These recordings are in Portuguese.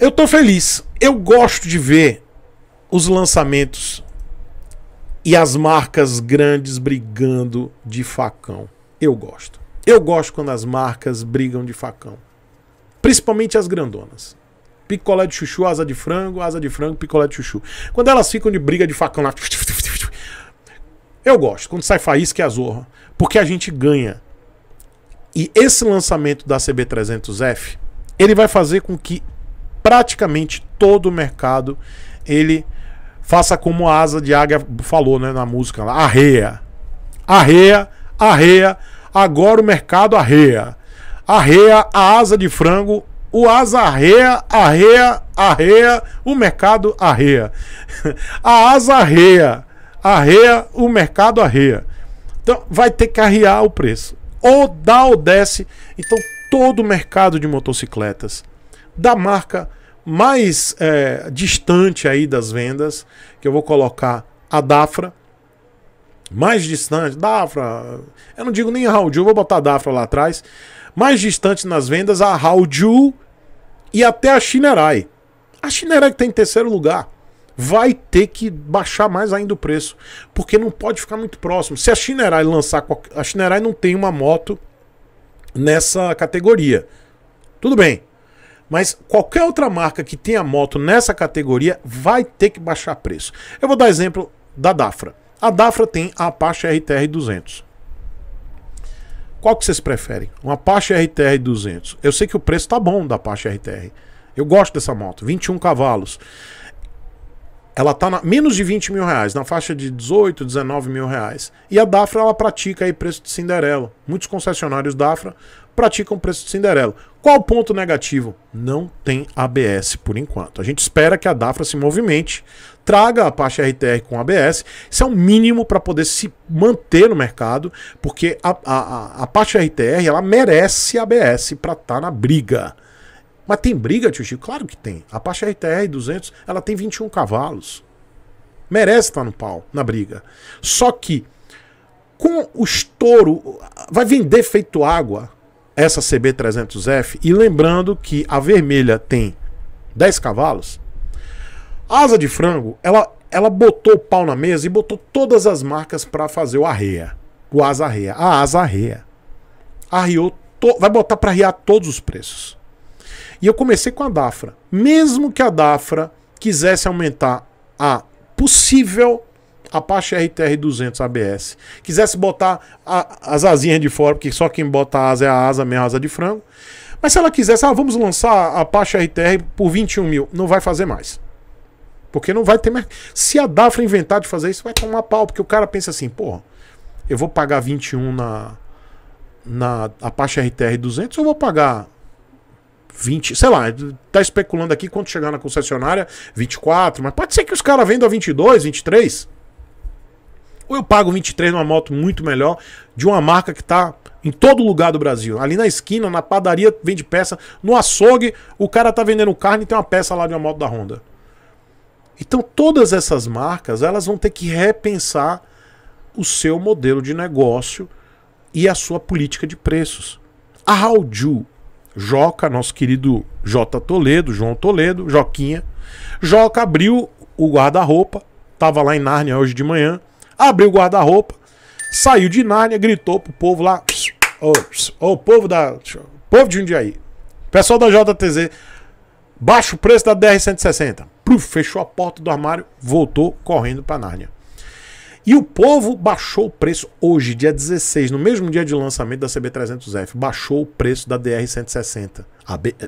Eu tô feliz. Eu gosto de ver os lançamentos e as marcas grandes brigando de facão. Eu gosto. Eu gosto quando as marcas brigam de facão. Principalmente as grandonas. Picolé de chuchu, asa de frango, picolé de chuchu. Quando elas ficam de briga de facão lá... Eu gosto. Quando sai faísca e azorra. Porque a gente ganha. E esse lançamento da CB300F, ele vai fazer com que praticamente todo o mercado ele faça como a asa de águia falou, né, na música lá, arreia, arreia, arreia, agora o mercado arreia, arreia a asa de frango, o asa arreia, arreia, arreia, o mercado arreia, a asa arreia, arreia, o mercado arreia. Então vai ter que arrear o preço, ou dá ou desce. Então todo o mercado de motocicletas da marca mais distante aí das vendas, que eu vou colocar a Dafra, mais distante, Dafra, eu não digo nem a Haojue, vou botar a Dafra lá atrás, mais distante nas vendas, a Haojue e até a Shineray. A Shineray que está em terceiro lugar, vai ter que baixar mais ainda o preço, porque não pode ficar muito próximo. Se a Shineray lançar, a Shineray não tem uma moto nessa categoria, tudo bem. Mas qualquer outra marca que tenha moto nessa categoria vai ter que baixar preço. Eu vou dar exemplo da Dafra. A Dafra tem a Apache RTR 200. Qual que vocês preferem? Uma Apache RTR 200. Eu sei que o preço tá bom da Apache RTR. Eu gosto dessa moto, 21 cavalos. Ela tá na menos de 20 mil reais, na faixa de 18, 19 mil reais. E a Dafra, ela pratica aí preço de Cinderela. Muitos concessionários Dafra praticam preço de Cinderela. Qual o ponto negativo? Não tem ABS por enquanto. A gente espera que a Dafra se movimente, traga a Apache RTR com ABS. Isso é um mínimo para poder se manter no mercado, porque a Apache RTR, ela merece ABS para estar na briga. Mas tem briga, tio Chico? Claro que tem. A Apache RTR 200, ela tem 21 cavalos. Merece estar no pau, na briga. Só que, com o estouro, vai vender feito água essa CB300F. E lembrando que a vermelha tem 10 cavalos. A asa de frango, ela botou o pau na mesa e botou todas as marcas para fazer o arreia. O asa arreia. A asa arreia. Arreou, vai botar para arrear todos os preços. E eu comecei com a Dafra. Mesmo que a Dafra quisesse aumentar a possível Apache RTR 200 ABS, quisesse botar as asinhas de fora, porque só quem bota a asa é a asa, minha asa de frango. Mas se ela quisesse, vamos lançar a Apache RTR por 21 mil, não vai fazer mais. Porque não vai ter mais. Se a Dafra inventar de fazer isso, vai tomar pau, porque o cara pensa assim, porra, eu vou pagar 21 na Apache RTR 200 ou eu vou pagar 20, sei lá, tá especulando aqui quanto chegar na concessionária, 24, mas pode ser que os caras vendam a 22, 23. Ou eu pago 23 numa moto muito melhor, de uma marca que tá em todo lugar do Brasil. Ali na esquina, na padaria, vende peça, no açougue, o cara tá vendendo carne e tem uma peça lá de uma moto da Honda. Então todas essas marcas, elas vão ter que repensar o seu modelo de negócio e a sua política de preços. A Haojue, Joca, nosso querido J. Toledo, João Toledo, Joquinha. Joca abriu o guarda-roupa, tava lá em Nárnia hoje de manhã, abriu o guarda-roupa, saiu de Nárnia, gritou pro povo lá, o povo de Jundiaí, pessoal da JTZ, baixa o preço da DR-160, fechou a porta do armário, voltou correndo pra Nárnia. E o povo baixou o preço hoje, dia 16, no mesmo dia de lançamento da CB300F. Baixou o preço da DR-160.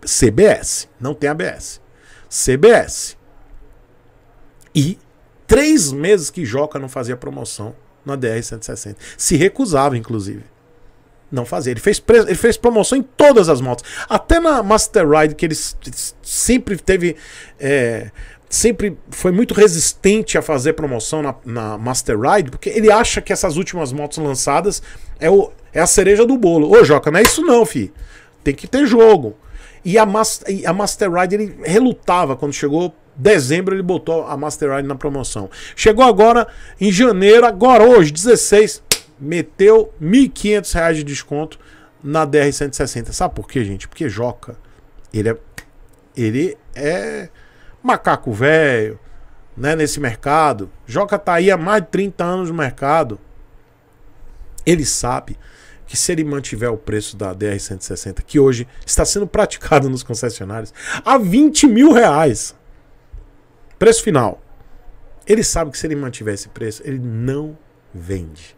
CBS. Não tem ABS. CBS. E 3 meses que Joca não fazia promoção na DR-160. Se recusava, inclusive. Não fazia. Ele fez promoção em todas as motos. Até na Master Ride, que ele sempre teve... sempre foi muito resistente a fazer promoção na Master Ride, porque ele acha que essas últimas motos lançadas é a cereja do bolo. Ô, Joca, não é isso não, fi. Tem que ter jogo. E a Master Ride, ele relutava. Quando chegou dezembro, ele botou a Master Ride na promoção. Chegou agora em janeiro, agora hoje, 16, meteu R$ 1.500 de desconto na DR-160. Sabe por quê, gente? Porque Joca, ele é ele é macaco velho, né, nesse mercado. Joca tá aí há mais de 30 anos no mercado. Ele sabe que se ele mantiver o preço da DR-160, que hoje está sendo praticado nos concessionários, a R$20 mil, preço final, ele sabe que se ele mantiver esse preço, ele não vende.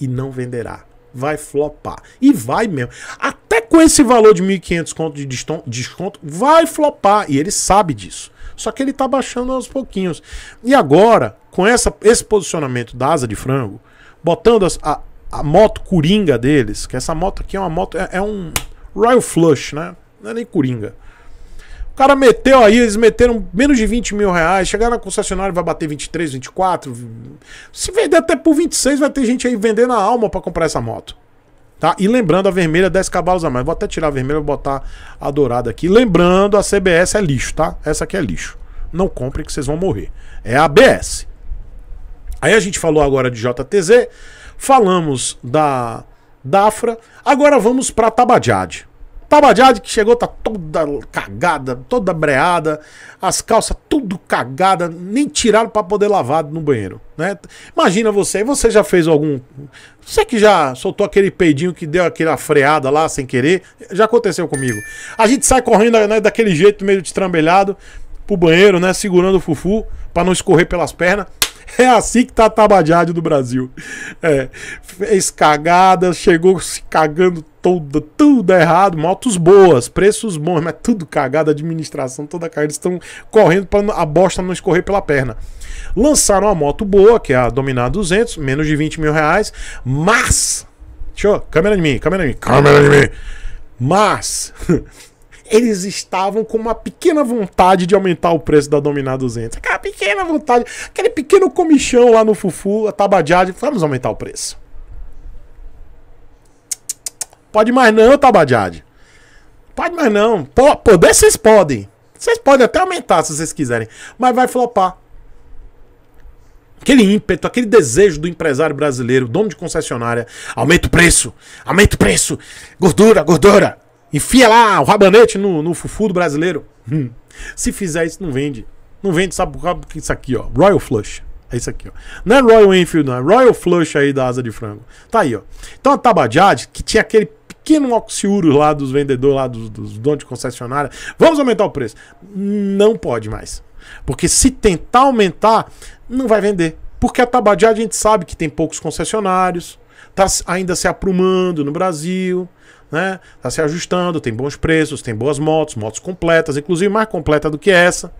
E não venderá. Vai flopar. E vai mesmo. Até com esse valor de 1.500 conto de desconto, vai flopar. E ele sabe disso. Só que ele tá baixando aos pouquinhos. E agora, com esse posicionamento da asa de frango, botando a moto coringa deles, que essa moto aqui é uma moto, é um Royal Flush, né? Não é nem coringa. O cara meteu aí, eles meteram menos de R$20 mil, chegaram na concessionária, vai bater 23, 24, se vender até por 26, vai ter gente aí vendendo a alma pra comprar essa moto, tá? E lembrando, a vermelha 10 cavalos a mais, vou até tirar a vermelha e botar a dourada aqui, lembrando, a CBS é lixo, tá? Essa aqui é lixo, não comprem que vocês vão morrer, é a ABS. Aí a gente falou agora de JTZ, falamos da Dafra, agora vamos pra Tabajade. Tabajade que chegou, tá toda cagada, toda breada, as calças tudo cagada, nem tiraram pra poder lavar no banheiro, né? Imagina você já fez algum... Você que já soltou aquele peidinho que deu aquela freada lá sem querer, já aconteceu comigo. A gente sai correndo, né, daquele jeito meio destrambelhado pro banheiro, né, segurando o fufu pra não escorrer pelas pernas. É assim que tá a Tabajade do Brasil. É, fez cagada, chegou se cagando toda, tudo errado. Motos boas, preços bons, mas tudo cagado, administração toda cagada. Eles estão correndo para a bosta não escorrer pela perna. Lançaram uma moto boa, que é a Dominar 200, menos de R$20 mil, mas... Deixa eu... Câmera de mim. Mas... eles estavam com uma pequena vontade de aumentar o preço da Dominar 200. Aquela pequena vontade, aquele pequeno comichão lá no fufu, a Tabajade. Vamos aumentar o preço. Pode mais não, Tabajade. Pode mais não. Poder vocês podem. Vocês podem até aumentar se vocês quiserem. Mas vai flopar. Aquele ímpeto, aquele desejo do empresário brasileiro, dono de concessionária. Aumenta o preço. Aumenta o preço. Gordura, gordura. Enfia lá o rabanete no fufu do brasileiro. Se fizer isso, não vende. Não vende, sabe por causa que isso aqui, ó. Royal Flush. É isso aqui, ó. Não é Royal Enfield, não. É Royal Flush aí da asa de frango. Tá aí, ó. Então a Tabajade, que tinha aquele pequeno oxiúro lá dos vendedores, lá dos donos de concessionária. Vamos aumentar o preço. Não pode mais. Porque se tentar aumentar, não vai vender. Porque a Tabajade a gente sabe que tem poucos concessionários. Tá ainda se aprumando no Brasil. Né? Tá se ajustando, tem bons preços, tem boas motos, motos completas, inclusive mais completa do que essa,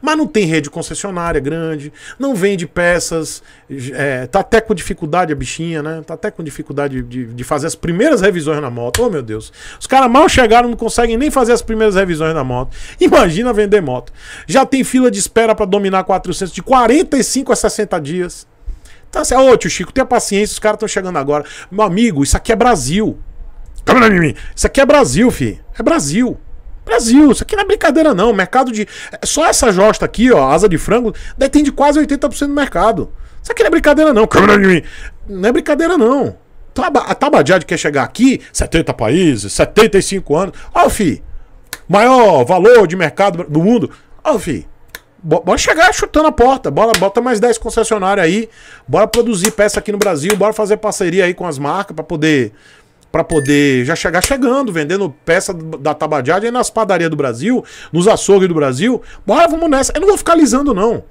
mas não tem rede concessionária grande, não vende peças, tá até com dificuldade a bichinha, né? Tá até com dificuldade de fazer as primeiras revisões na moto. Oh, meu Deus, os caras mal chegaram, não conseguem nem fazer as primeiras revisões na moto. Imagina vender moto. Já tem fila de espera para Dominar 400 de 45 a 60 dias. Então, assim, ô tio Chico, tenha paciência, os caras estão chegando agora. Meu amigo, isso aqui é Brasil. Isso aqui é Brasil, fi. É Brasil. Brasil. Isso aqui não é brincadeira, não. Mercado de... Só essa josta aqui, ó, asa de frango, detém de quase 80% do mercado. Isso aqui não é brincadeira, não. Não é brincadeira, não. A Tabajade quer chegar aqui, 70 países, 75 anos. Ó, fi. Maior valor de mercado do mundo. Ó, fi. Bora chegar chutando a porta. Bora, bota mais 10 concessionárias aí. Bora produzir peça aqui no Brasil. Bora fazer parceria aí com as marcas pra poder... já chegar chegando, vendendo peça da Tabajade aí nas padarias do Brasil, nos açougues do Brasil. Bora, vamos nessa. Eu não vou ficar lisando, não.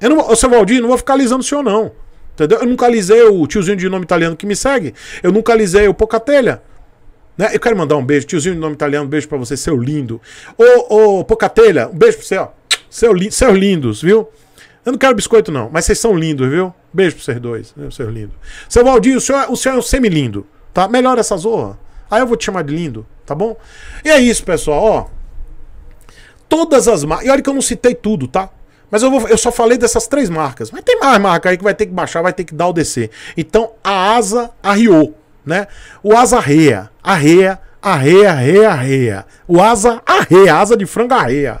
Eu não vou, seu Valdir, não vou ficar lisando o senhor, não. Entendeu? Eu nunca lisei o tiozinho de nome italiano que me segue. Eu nunca lisei o Pocatelha. Né? Eu quero mandar um beijo, tiozinho de nome italiano, um beijo pra você, seu lindo. Ô Pocatelha, um beijo pra você, ó. Seus lindos, viu? Eu não quero biscoito, não, mas vocês são lindos, viu? Beijo pra vocês dois, né, seus lindos. Seu Valdir, o senhor é um semi-lindo. Tá? Melhor essa zorra. Aí eu vou te chamar de lindo, tá bom? E é isso, pessoal, ó. Todas as marcas... E olha que eu não citei tudo, tá? Mas eu só falei dessas 3 marcas. Mas tem mais marca aí que vai ter que baixar, vai ter que dar o DC. Então, a Asa arriou, né? O Asa arreia. Arreia. O Asa arreia. Asa de frango arreia.